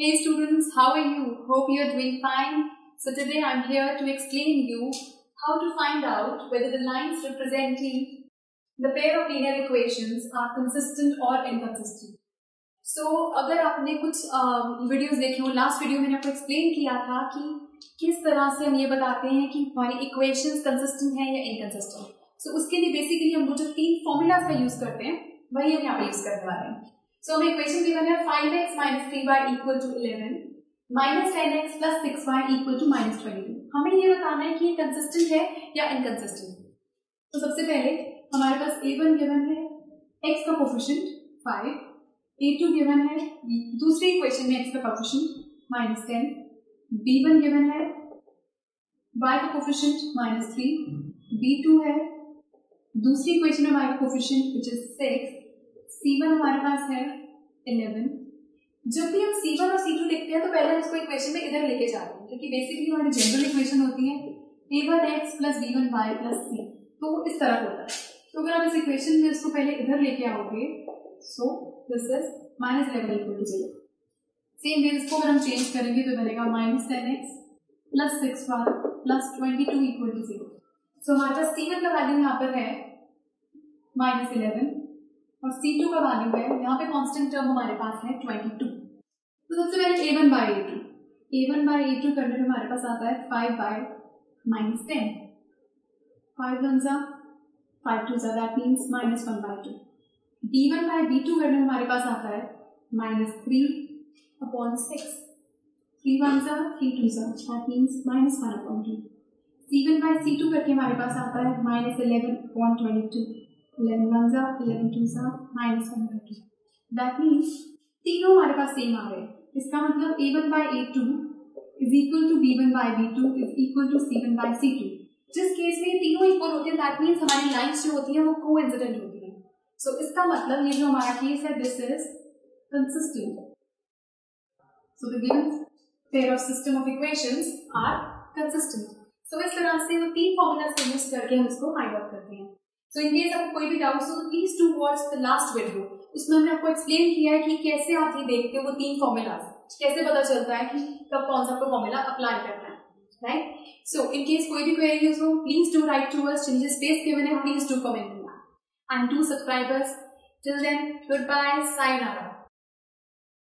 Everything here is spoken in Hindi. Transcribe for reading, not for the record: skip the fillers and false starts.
Hey students, how are you? Hope you are doing fine. So today I am here to explain you how to find out whether the lines representing the pair of linear equations are consistent or inconsistent. So अगर आपने कुछ वीडियोस देखे हो, लास्ट वीडियो मैंने आपको एक्सप्लेन किया था कि किस तरह से हम ये बताते हैं कि हमारी इक्वेशंस कंसिस्टेंट हैं या इनकंसिस्टेंट। So उसके लिए बेसिकली हम जो तीन फॉर्मूलाज का यूज करते हैं वही हम यहाँ पे यूज करने वाले हैं। So हमें इक्वेशन गिवन है 5x minus 3y equal to 11 minus 10x plus 6y equal to minus 22। हमें ये बताना है कि ये कंसिस्टेंट है या इनकंसिस्टेंट। तो सबसे पहले हमारे पास a1 गिवन है, x का कोफिशिएंट 5, a2 गिवन है, दूसरी इक्वेशन में x का कोफिशिएंट minus 10, b1 गिवन है, y का कोफिशिएंट minus 3, b2 है, दूसरी इक्वेशन में y का कोफिशिएंट which is 6, C1 हमारे पास है 11। जब भी हम C1 और C2 देखते हैं तो पहले हम उसको इक्वेशन में इधर लेके जाते हैं क्योंकि बेसिकली हमारी जनरल इक्वेशन होती है a1x plus b1y plus c, तो वो इस तरह होता है। तो अगर आप इस इक्वेशन में उसको पहले इधर लेके आओगे, so this is -11 equal to 0। Same way इसको अगर हम चेंज करेंगे तो बनेगा -10x plus 6y plus 22 equal to 0। So हमारे पास C1 का वैल्यू यहाँ पर है -11 और C2 का वैल्यू है, यहाँ पे कांस्टेंट टर्म हमारे पास है 22। तो सबसे पहले a1 बाई ए टू करने में हमारे पास आता है 5 बाई माइनस 10, 5 1 सा 5 2 सा, that means -1 by 2। b1 by b2 करने में हमारे पास आता है -3 अपॉन 6, 3 1 सा 3 2 सा, that means -1 upon 2। c1 by c2 करके हमारे पास आता है -11 अपॉन 22, 11 1 सा 11 2 सा -1 बाई 2। दैट मीन्स तीनों हमारे पास सेम आ गए। इसका मतलब a1 by a2 is equal to b1 by b2 is equal to c1 by c2। जिस केस में तीनों इक्वल होते हैं दैट मीन्स हमारी लाइन्स जो होती है वो कोइंसिडेंट होती है। सो इसका मतलब ये जो हमारा केस है this is consistent. So the given pair of system of equations are consistent. So इस तरह से वो तीन फॉर्मूला से यूज करके हम इसको फाइंड आउट करते हैं। सो इनकेस आपको कोई भी डाउट हो तो please to watch the last video, उसमें हमने आपको एक्सप्लेन किया है कि कैसे आप ये देखते हो वो तीन फॉर्मूलाज, कैसे पता चलता है कि कब कौन सा आपको फॉर्मूला अप्लाई करना है, राइट। सो इनकेस कोई भी क्वेरीज हो please do write to us, changes space given है प्लीज डू कमेंट करना and do subscribe us. Till then good bye, sign out.